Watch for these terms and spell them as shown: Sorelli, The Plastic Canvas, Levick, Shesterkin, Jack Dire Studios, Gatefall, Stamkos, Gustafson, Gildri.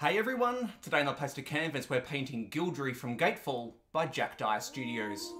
Hey everyone, today on The Plastic Canvas we're painting Gildri from Gatefall by Jack Dire Studios.